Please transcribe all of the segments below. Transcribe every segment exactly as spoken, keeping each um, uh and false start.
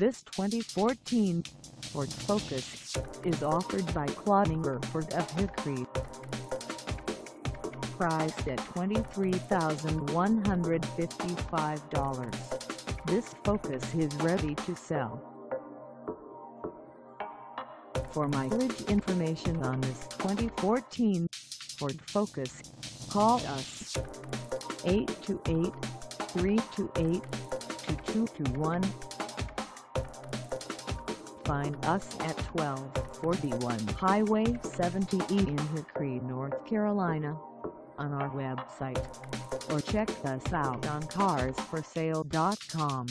This twenty fourteen Ford Focus is offered by Cloninger Ford of Hickory. Priced at twenty-three thousand one hundred fifty-five dollars, this Focus is ready to sell. For mileage information on this twenty fourteen Ford Focus, call us eight two eight, three two eight, two two two one. Find us at twelve forty-one Highway seventy E in Hickory, North Carolina, on our website, or check us out on cars for sale dot com.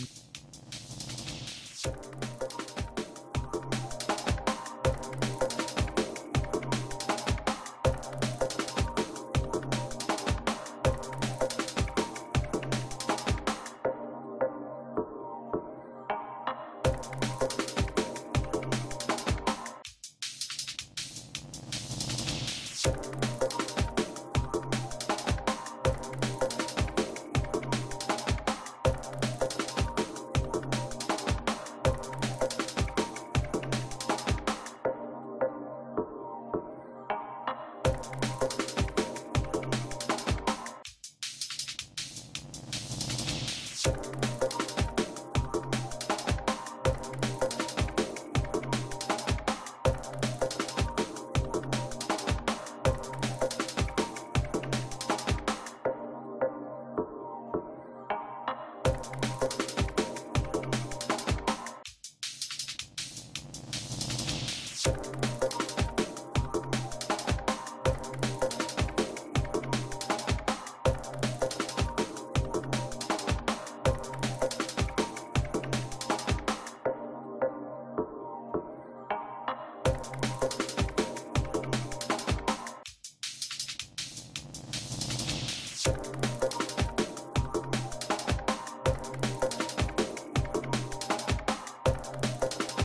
We'll be right back.